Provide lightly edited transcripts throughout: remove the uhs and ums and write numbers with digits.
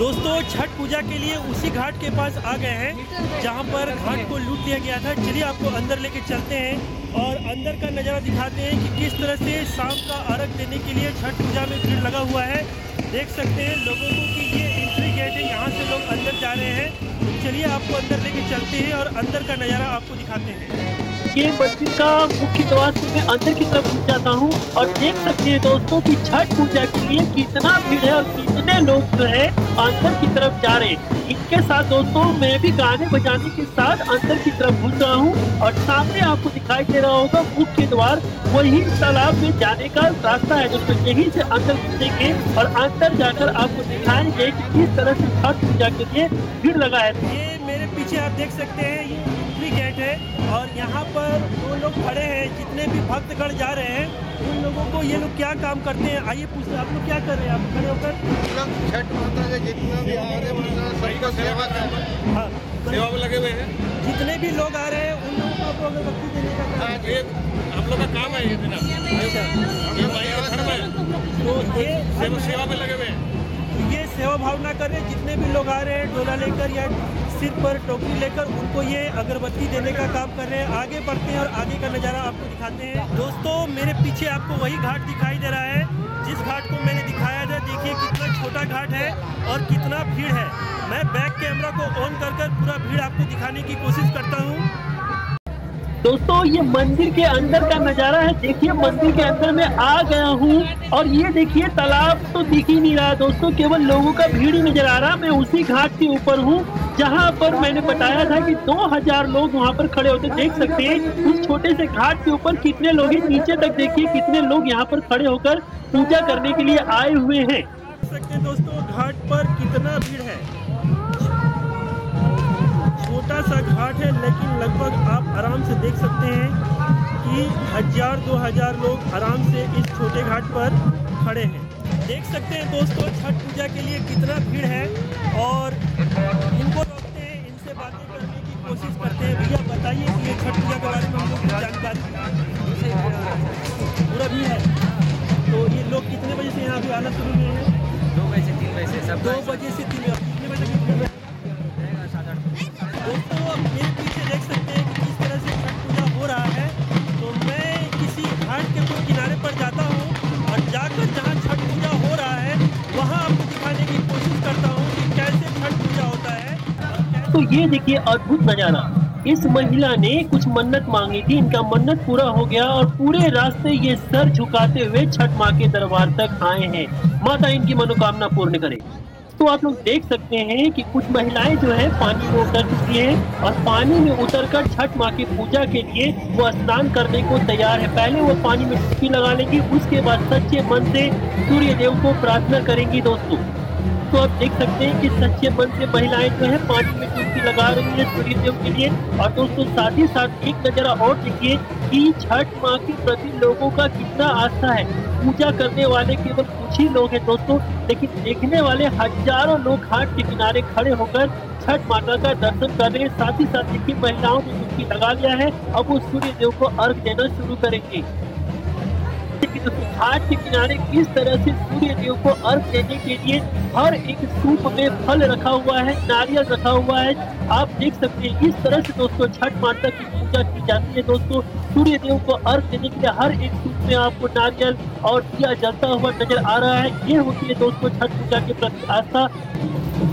दोस्तों छठ पूजा के लिए उसी घाट के पास आ गए हैं जहां पर घाट को लूट लिया गया था। चलिए आपको अंदर लेके चलते हैं और अंदर का नज़ारा दिखाते हैं कि किस तरह से शाम का अर्घ देने के लिए छठ पूजा में भीड़ लगा हुआ है। देख सकते हैं लोगों को कि ये एंट्री गेट है, यहाँ से लोग अंदर जा रहे हैं। चलिए आपको अंदर लेके चलते हैं और अंदर का नज़ारा आपको दिखाते हैं। ये मंदिर का मुख्य द्वार से मैं अंदर की तरफ घुस जाता हूँ और देख सकते हैं दोस्तों कि छठ पूजा के लिए कितना भीड़ है और कितने लोग जो है अंदर की तरफ जा रहे हैं। इसके साथ दोस्तों मैं भी गाने बजाने के साथ अंदर की तरफ घुस रहा हूँ और सामने आपको दिखाई दे रहा होगा मुख्य द्वार, वही तालाब में जाने का रास्ता है दोस्तों। यहीं से अंदर घुसेंगे और अंदर जाकर आपको दिखाएंगे कि किस तरह से छठ पूजा के लिए भीड़ लगा है। ये मेरे पीछे आप देख सकते हैं ये गेट है और यहाँ पर वो लोग खड़े हैं, जितने भी भक्तगण जा रहे हैं उन लोगों को ये लोग क्या काम करते हैं आइए पूछते हैं। आप लोग क्या कर रहे हैं? आप खड़े होकर छठ माता के जितना भी आ रहे हैं सभी का सेवा कर रहे हैं। हाँ, सेवा में लगे हुए हैं जितने भी लोग आ रहे हैं उन लोगों को अगरबत्ती देने का हम लोग का काम है। ये दिन सेवा में लगे हुए हैं, ये सेवा भावना कर रहे हैं। जितने भी लोग आ रहे हैं डोला लेकर या सिर पर टोकरी लेकर उनको ये अगरबत्ती देने का काम कर रहे हैं। आगे बढ़ते हैं और आगे का नज़ारा आपको दिखाते हैं। दोस्तों मेरे पीछे आपको वही घाट दिखाई दे रहा है जिस घाट को मैंने दिखाया था। देखिए कितना छोटा घाट है और कितना भीड़ है। मैं बैक कैमरा को ऑन कर पूरा भीड़ आपको दिखाने की कोशिश करता हूँ। दोस्तों ये मंदिर के अंदर का नज़ारा है। देखिए मंदिर के अंदर मैं आ गया हूँ और ये देखिए तालाब तो दिख ही नहीं रहा दोस्तों, केवल लोगों का भीड़ ही नजर आ रहा। मैं उसी घाट के ऊपर हूँ जहाँ पर मैंने बताया था कि 2000 लोग वहाँ पर खड़े होते। देख सकते हैं उस छोटे से घाट के ऊपर कितने लोग हैं, नीचे तक देखिए कितने लोग यहाँ पर खड़े होकर पूजा करने के लिए आए हुए हैं। देख सकते हैं दोस्तों घाट पर कितना भीड़ है। छोटा सा घाट है लेकिन लगभग आप आराम से देख सकते हैं कि 1000-2000 लोग आराम से इस छोटे घाट पर खड़े हैं। देख सकते हैं दोस्तों छठ पूजा के लिए कितना भीड़ है और इनको रोकते हैं, इनसे बातें करने की कोशिश करते हैं। भैया बताइए कि ये छठ पूजा के बारे में हम लोग की जानकारी पूरा भी है तो ये लोग कितने बजे से यहाँ भी आना शुरू हुए हैं? 2 बजे से 3 बजे सब 2 बजे से 3 बजे तो ये देखिए अद्भुत नजारा। इस महिला ने कुछ मन्नत मांगी थी, इनका मन्नत पूरा हो गया और पूरे रास्ते ये सर झुकाते हुए छठ माँ के दरबार तक आए हैं। माता इनकी मनोकामना पूर्ण करे। तो आप लोग देख सकते हैं कि कुछ महिलाएं जो है पानी में उतर चुकी हैं और पानी में उतरकर छठ माँ की पूजा के लिए वो स्नान करने को तैयार है। पहले वो पानी में डुबकी लगा लेंगी, उसके बाद सच्चे मन से सूर्य देव को प्रार्थना करेंगी दोस्तों। तो आप देख सकते हैं कि सच्चे मन से महिलाएं जो है पानी में डुबकी लगा रही है सूर्य देव के लिए। और दोस्तों साथ ही साथ एक नज़ारा और देखिए कि छठ माँ के प्रति लोगों का कितना आस्था है। पूजा करने वाले केवल कुछ ही लोग हैं दोस्तों, लेकिन देखने वाले हजारों लोग घाट के किनारे खड़े होकर छठ माता का दर्शन कर रहे हैं। साथ ही साथ देखिए महिलाओं ने डुबकी लगा लिया है, अब वो सूर्य देव को अर्घ देना शुरू करेंगे। घाट के किनारे किस तरह से सूर्य देव को अर्घ देने के लिए हर एक सूप में फल रखा हुआ है, नारियल रखा हुआ है। आप देख सकते हैं इस तरह से दोस्तों छठ माता की पूजा की जाती है। दोस्तों सूर्य देव को अर्घ देने के लिए हर एक सूप में आपको नारियल और दिया जलता हुआ नजर आ रहा है। ये होती है दोस्तों छठ पूजा के प्रति आस्था।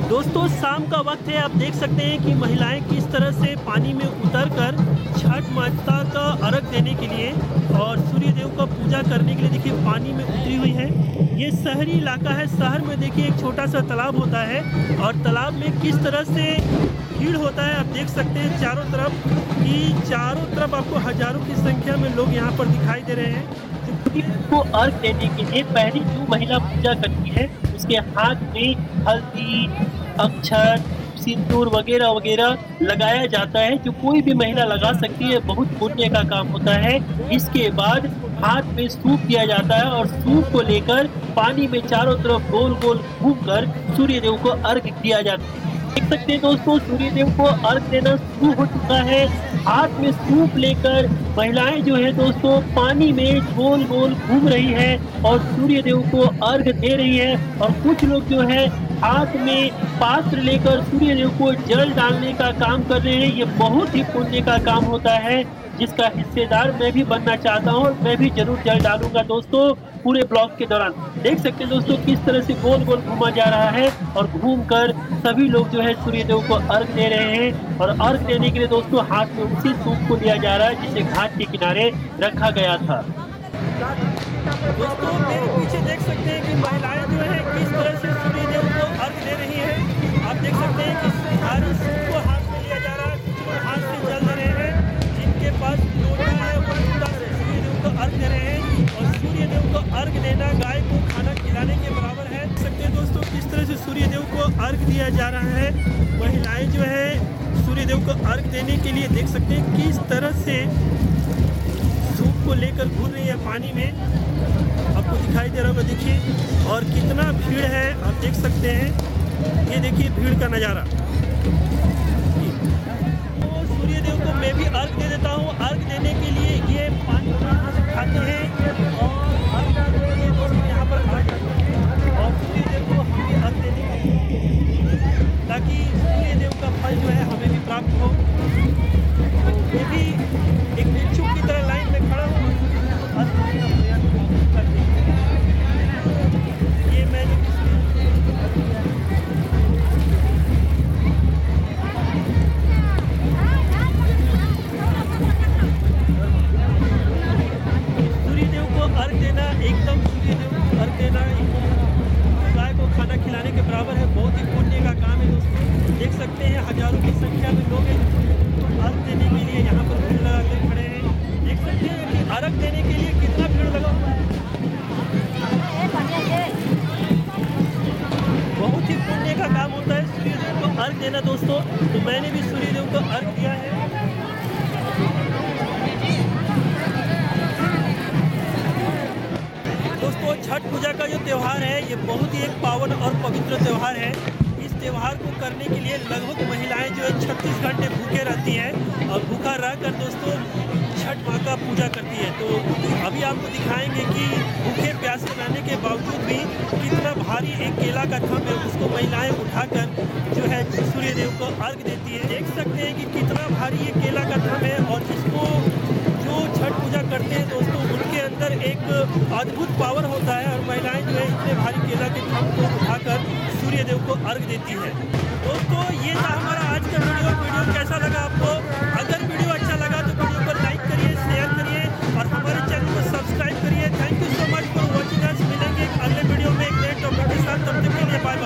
दोस्तों शाम का वक्त है, आप देख सकते हैं कि महिलाएं किस तरह से पानी में उतरकर छठ माता का अर्घ देने के लिए और सूर्य देव का पूजा करने के लिए देखिए पानी में उतरी हुई है। ये शहरी इलाका है, शहर में देखिए एक छोटा सा तालाब होता है और तालाब में किस तरह से भीड़ होता है आप देख सकते हैं। चारों तरफ आपको हजारों की संख्या में लोग यहाँ पर दिखाई दे रहे हैं। सूर्य को अर्घ देने के लिए पहली जो महिला पूजा करती है उसके हाथ में हल्दी, अक्षत, सिंदूर वगैरह वगैरह लगाया जाता है जो कोई भी महिला लगा सकती है, बहुत पुण्य का काम होता है। इसके बाद हाथ में सूप दिया जाता है और सूप को लेकर पानी में चारों तरफ गोल गोल घूमकर सूर्य देव को अर्घ दिया जाता है। देख सकते हैं दोस्तों सूर्य देव को अर्घ देना शुरू हो चुका है। हाथ में सूप लेकर महिलाएं जो है दोस्तों पानी में गोल गोल घूम रही है और सूर्य देव को अर्घ दे रही है और कुछ लोग जो है हाथ में पात्र लेकर सूर्य देव को जल डालने का काम कर रहे हैं। ये बहुत ही पुण्य का काम होता है जिसका हिस्सेदार मैं भी बनना चाहता हूँ और मैं भी जरूर जल डालूंगा। दोस्तों पूरे ब्लॉक के दौरान देख सकते हैं दोस्तों किस तरह से गोल गोल घूमा जा रहा है और घूमकर सभी लोग जो है सूर्यदेव को अर्घ दे रहे हैं और अर्घ देने के लिए दोस्तों हाथ में उसी सूप को लिया जा रहा है जिसे घाट के किनारे रखा गया था। दोस्तों मेरे पीछे देख सकते हैं कि महिलाएं जो है किस तरह से सूर्यदेव को अर्घ दे रही है। आप देख सकते हैं कि सारी सूप को हाथ में लिया जा रहा है, कुछ लोग हाथ से जल रहे हैं, जिनके पास लोटा है वो लोटा से सूर्यदेव को अर्घ दे रहे हैं। और सूर्यदेव को अर्घ देना गाय को खाना खिलाने के बराबर है। सकते हैं दोस्तों किस तरह से सूर्यदेव को अर्घ दिया जा रहा है। महिलाएं जो है सूर्यदेव को अर्घ देने के लिए देख सकते हैं किस तरह से सूप को लेकर घूम रही है पानी में, आपको दिखाई दे रहा होगा। देखिए और कितना भीड़ है आप देख सकते हैं। ये देखिए भीड़ का नज़ारा। तो सूर्यदेव को मैं भी अर्घ दे देता हूँ। अर्घ देने के लिए ये पानी खाते हैं और अर्घ देने के दोस्तों यहाँ पर अर्घ और सूर्यदेव को हम भी अर्घ देने के लिए ताकि सूर्यदेव का फल जो है हमें भी प्राप्त हो। ये भी एक भिक्षुक की तरह लाइन में खड़ा हूँ। ये मैं सूर्यदेव को अर्घ देना एकदम सूर्यदेव को अर्घ देना गाय को खाना खिलाने के बराबर है। बहुत ही पुण्य का काम है दोस्तों। देख सकते हैं हजारों की संख्या में लोग अर्घ देने के लिए यहाँ पर भीड़ लगा कर खड़े हैं। देख सकते हैं कि अर्घ देने के लिए कितना भीड़ लगा हुआ है। बहुत ही पुण्य का काम होता है सूर्यदेव को अर्घ देना दोस्तों। तो मैंने भी सूर्यदेव को अर्घ दिया है। दोस्तों छठ पूजा का जो त्यौहार है ये बहुत ही एक पावन और पवित्र त्यौहार है। त्यौहार को करने के लिए लगभग महिलाएं जो है 36 घंटे भूखे रहती हैं और भूखा रहकर दोस्तों छठ माँ का पूजा करती है। तो अभी आपको दिखाएंगे कि भूखे प्यासे रहने के बावजूद भी कितना भारी एक केला का थम है उसको महिलाएं उठाकर जो है सूर्यदेव को अर्घ देती है। देख सकते हैं कि कितना भारी ये केला का थम है और इसको जो छठ पूजा करते हैं दोस्तों उनके अंदर एक अद्भुत पावर होता है और महिलाएं जो है इतने भारी केला के थम को उठाकर सूर्यदेव को अर्घ देती है। दोस्तों ये था हमारा आज का वीडियो कैसा लगा आपको? अगर वीडियो अच्छा लगा तो वीडियो पर लाइक करिए, शेयर करिए और हमारे चैनल को सब्सक्राइब करिए। Thank you so much for watching us. मिलेंगे अगले वीडियो में एक नए टॉपिक के साथ। तब तक के लिए बाय बाय।